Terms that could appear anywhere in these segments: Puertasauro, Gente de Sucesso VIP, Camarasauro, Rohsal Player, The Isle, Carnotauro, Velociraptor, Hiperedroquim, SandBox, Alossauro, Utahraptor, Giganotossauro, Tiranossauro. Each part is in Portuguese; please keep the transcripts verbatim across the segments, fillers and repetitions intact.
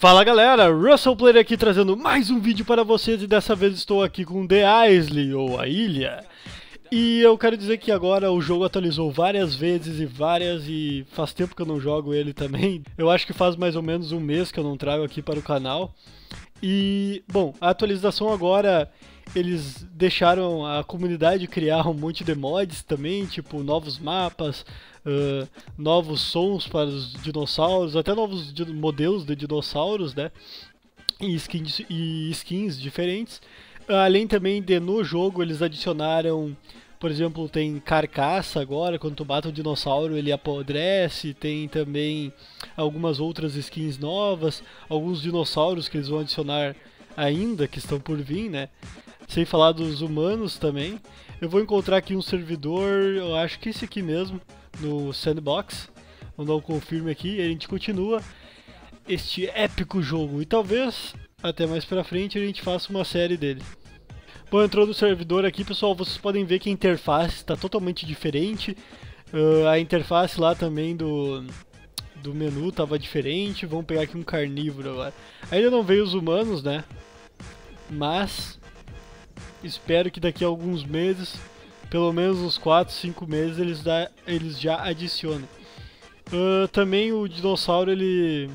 Fala galera, Rohsal Player aqui trazendo mais um vídeo para vocês e dessa vez estou aqui com The Isle, ou a ilha. E eu quero dizer que agora o jogo atualizou várias vezes e várias e faz tempo que eu não jogo ele também. Eu acho que faz mais ou menos um mês que eu não trago aqui para o canal. E, bom, a atualização agora, eles deixaram a comunidade criar um monte de mods também, tipo novos mapas, uh, novos sons para os dinossauros, até novos di modelos de dinossauros, né? E skins, e skins diferentes. Além também de, no jogo, eles adicionaram, por exemplo, tem carcaça agora, quando tu mata um dinossauro ele apodrece, tem também algumas outras skins novas, alguns dinossauros que eles vão adicionar ainda, que estão por vir, né? Sem falar dos humanos também. Eu vou encontrar aqui um servidor, eu acho que esse aqui mesmo, no Sandbox. Vamos dar um confirme aqui e a gente continua este épico jogo. E talvez, até mais pra frente, a gente faça uma série dele. Bom, entrou no servidor aqui, pessoal, vocês podem ver que a interface está totalmente diferente. Uh, a interface lá também do, do menu estava diferente. Vamos pegar aqui um carnívoro agora. Ainda não veio os humanos, né? Mas espero que daqui a alguns meses, pelo menos uns quatro, cinco meses, eles, dá, eles já adicionem. Uh, também o dinossauro, ele...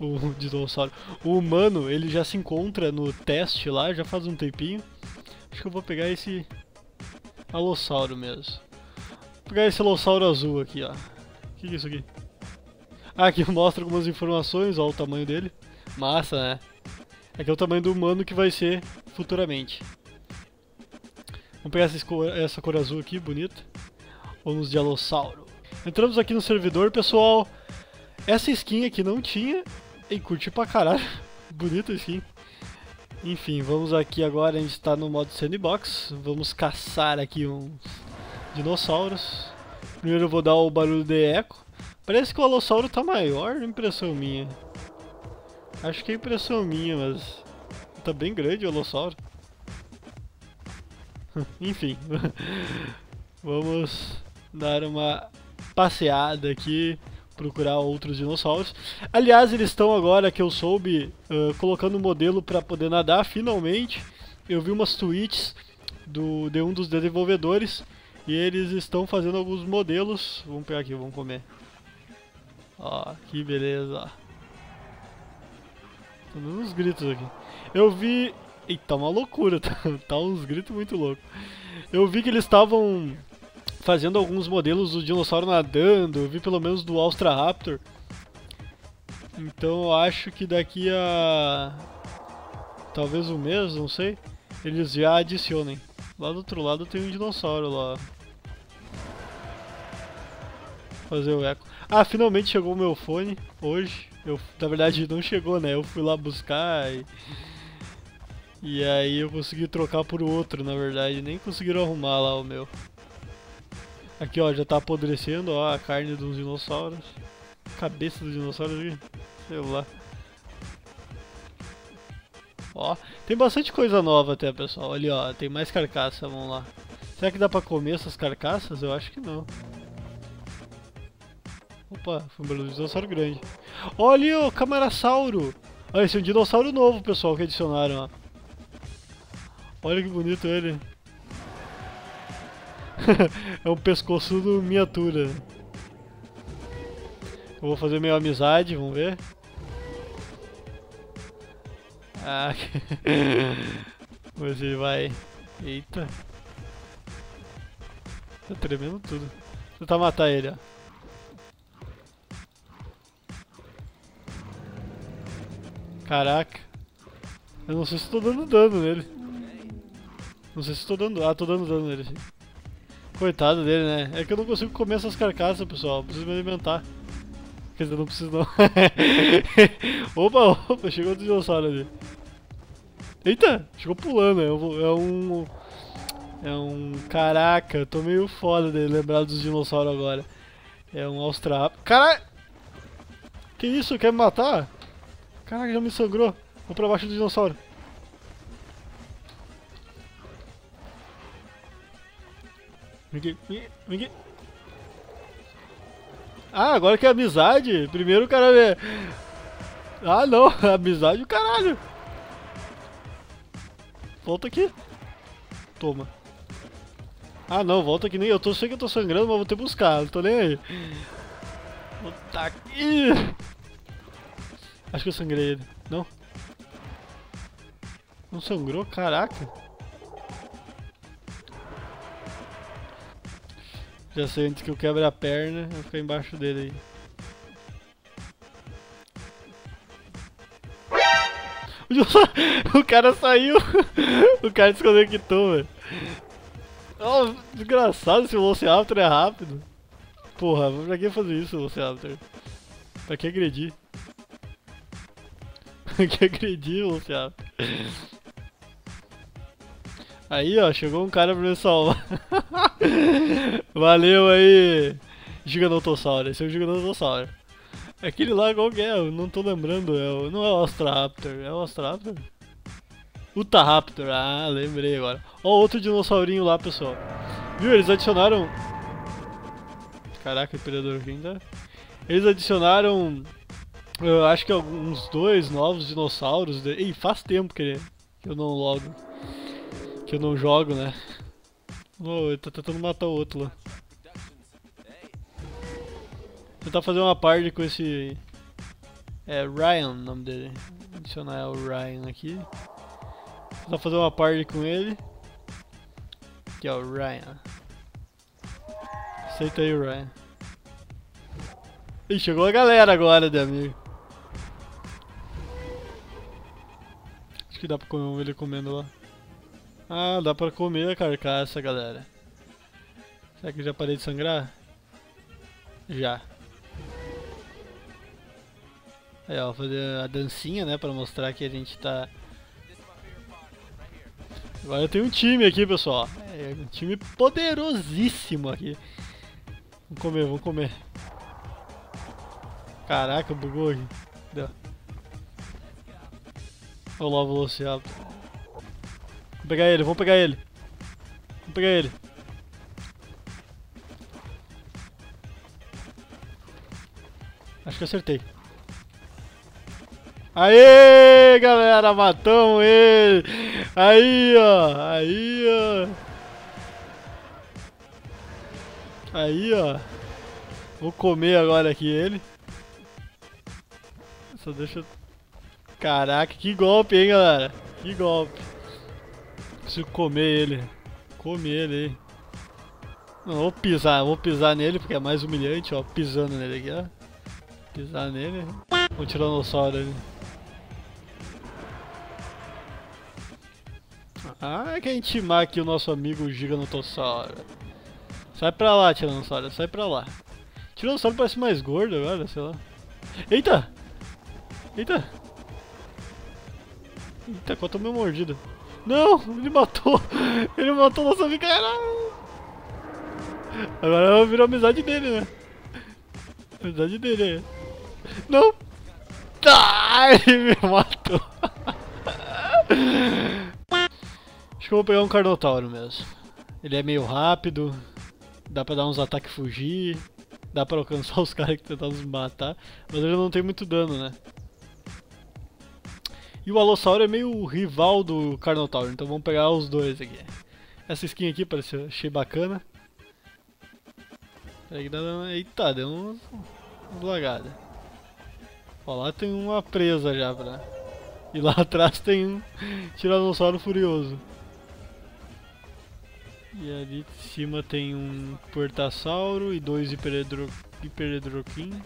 O dinossauro... O humano, ele já se encontra no teste lá, já faz um tempinho. Acho que eu vou pegar esse Alossauro mesmo. Vou pegar esse Alossauro azul aqui, ó. O que, que é isso aqui? Ah, aqui mostra algumas informações, ó, o tamanho dele. Massa, né? Aqui é o tamanho do humano que vai ser futuramente. Vamos pegar essa cor, essa cor azul aqui, bonita. Vamos de Alossauro. Entramos aqui no servidor, pessoal. Essa skin aqui não tinha. E curti pra caralho. Bonita a skin. Enfim, vamos aqui agora, a gente está no modo sandbox, vamos caçar aqui uns dinossauros. Primeiro eu vou dar o barulho de eco. Parece que o Alossauro tá maior, impressão minha. Acho que é impressão minha, mas tá bem grande o Alossauro. Enfim, vamos dar uma passeada aqui, procurar outros dinossauros. Aliás, eles estão agora, que eu soube, uh, colocando um modelo para poder nadar, finalmente. Eu vi umas tweets do, de um dos desenvolvedores e eles estão fazendo alguns modelos. Vamos pegar aqui, vamos comer. Ó, que beleza. Tô dando uns gritos aqui. Eu vi... Eita, uma loucura, tá, tá uns gritos muito loucos. Eu vi que eles estavam fazendo alguns modelos do dinossauro nadando, eu vi pelo menos do Utahraptor. Então eu acho que daqui a... talvez um mês, não sei, eles já adicionem. Lá do outro lado tem um dinossauro lá. Fazer o eco. Ah, finalmente chegou o meu fone, hoje. Eu, na verdade não chegou, né, eu fui lá buscar e... e aí eu consegui trocar por outro, na verdade, nem conseguiram arrumar lá o meu. Aqui, ó, já tá apodrecendo, ó, a carne dos dinossauros. Cabeça dos dinossauros aqui. Sei lá. Ó, tem bastante coisa nova até, pessoal. Ali, ó, tem mais carcaça, vamos lá. Será que dá pra comer essas carcaças? Eu acho que não. Opa, foi um belo dinossauro grande. Olha, ó, o Camarasauro. Olha, esse é um dinossauro novo, pessoal, que adicionaram, ó. Olha que bonito ele. É um pescoçudo miniatura. Eu vou fazer meio amizade, vamos ver. Ah, mas ele vai... Eita. Tá tremendo tudo. Vou tentar matar ele, ó. Caraca. Eu não sei se tô dando dano nele. Não sei se tô dando... Ah, tô dando dano nele, sim. Coitado dele, né? É que eu não consigo comer essas carcaças, pessoal. Eu preciso me alimentar. Quer dizer, eu não preciso não. Opa, opa, chegou o dinossauro ali. Eita, chegou pulando. É um... É um... É um caraca, eu tô meio foda de lembrar dos dinossauros agora. É um Utahraptor. Caralho! Que isso? Quer me matar? Caraca, já me sangrou. Vou pra baixo do dinossauro. Vem aqui, vem aqui. Ah, agora que é amizade. Primeiro o cara é... Ah não, amizade do caralho. Volta aqui. Toma. Ah não, volta que nem eu tô, sei que eu tô sangrando, mas vou ter que buscar, não tô nem aí. Vou tá aqui. Acho que eu sangrei ele, não? Não sangrou? Caraca. Já sei, antes que eu quebre a perna, eu vou ficar embaixo dele aí. O cara saiu. O cara desconectou, velho. Oh, desgraçado, esse Velociraptor é rápido. Porra, pra que fazer isso, Velociraptor? Pra que agredir? Pra que agredir, Velociraptor? Aí, ó, chegou um cara pra me salvar. Valeu aí, Giganotossauro. Esse é o Giganotossauro. Aquele lá qual que é? Eu não tô lembrando. É o... Não é o Alossauro. É o Alossauro? Utahraptor. Ah, lembrei agora. Ó, outro dinossaurinho lá, pessoal. Viu? Eles adicionaram... Caraca, o Hiperedroquim tá... Eles adicionaram... Eu acho que uns dois novos dinossauros. De... Ei, faz tempo que eu não logo. Que eu não jogo, né? Oh, ele tá tentando matar o outro lá. Tentar fazer uma party com esse... É Ryan o nome dele. Vou adicionar o Ryan aqui. Tentar fazer uma party com ele. Que é o Ryan. Aceita aí, Ryan. Ih, chegou a galera agora, de amigo. Acho que dá pra comer ele comendo lá. Ah, dá pra comer a carcaça, galera. Será que eu já parei de sangrar? Já. Aí, ó, vou fazer a dancinha, né, pra mostrar que a gente tá... Agora eu tenho um time aqui, pessoal. É um time poderosíssimo aqui. Vamos comer, vamos comer. Caraca, bugou aqui. Deu. Olha lá o Velociraptor. Vamos pegar ele, vamos pegar ele. Vamos pegar ele. Acho que acertei. Aê, galera, matamos ele. Aí, ó. Aí, ó. Aí, ó. Vou comer agora aqui ele. Só deixa eu... Caraca, que golpe, hein, galera. Que golpe. Preciso comer ele. Comer ele aí. Não, vou pisar, vou pisar nele porque é mais humilhante, ó. Pisando nele aqui, ó. Pisar nele. Vou tirar o Tiranossauro ali. Ah, quer intimar aqui o nosso amigo Giganotossauro. Sai pra lá, Tiranossauro, sai pra lá. Tiranossauro parece mais gordo agora, sei lá. Eita! Eita! Eita, qual tomei uma mordida? Não, ele matou, ele matou nossa amiga, caralho. Agora virou amizade dele, né? Amizade dele, não. Ai, me matou. Acho que eu vou pegar um Carnotauro mesmo. Ele é meio rápido, dá pra dar uns ataques e fugir, dá pra alcançar os caras que tentaram nos matar, mas ele não tem muito dano, né? E o Alossauro é meio rival do Carnotauro, então vamos pegar os dois aqui. Essa skin aqui pareceu, achei bacana. Eita, deu uma lagada. Ó, lá tem uma presa já pra... E lá atrás tem um Tiranossauro Furioso. E ali de cima tem um Puertasauro e dois Hiperedro... Hiperedroquim.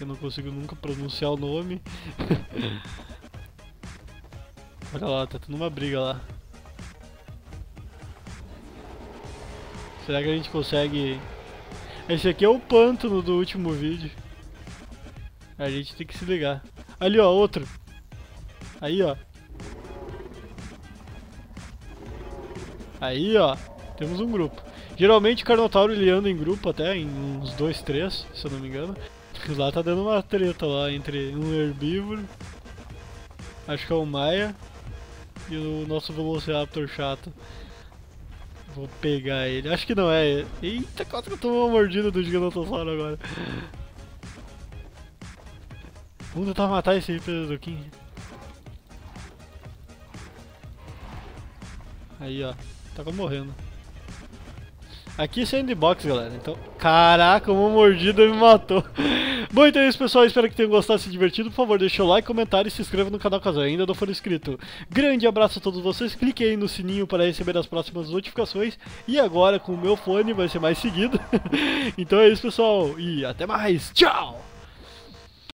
Eu não consigo nunca pronunciar o nome. Olha lá, tá tendo uma briga lá. Será que a gente consegue... Esse aqui é o pântano do último vídeo. A gente tem que se ligar. Ali, ó, outro. Aí, ó. Aí, ó. Temos um grupo. Geralmente o Carnotauro ele anda em grupo até, em uns dois, três, se eu não me engano. Lá tá dando uma treta lá entre um herbívoro. Acho que é o Maia. E o nosso Velociraptor chato. Vou pegar ele. Acho que não é ele. Eita, quase que eu tomei uma mordida do Giganotossauro agora. Vou tentar matar esse Hiperedroquim. Aí, ó. Tava morrendo. Aqui é sandbox, galera. Então, caraca, uma mordida me matou. Bom, então é isso, pessoal. Espero que tenham gostado e se divertido. Por favor, deixa o like, comentário e se inscreva no canal caso ainda não for inscrito. Grande abraço a todos vocês. Clique aí no sininho para receber as próximas notificações. E agora, com o meu fone, vai ser mais seguido. Então é isso, pessoal. E até mais. Tchau!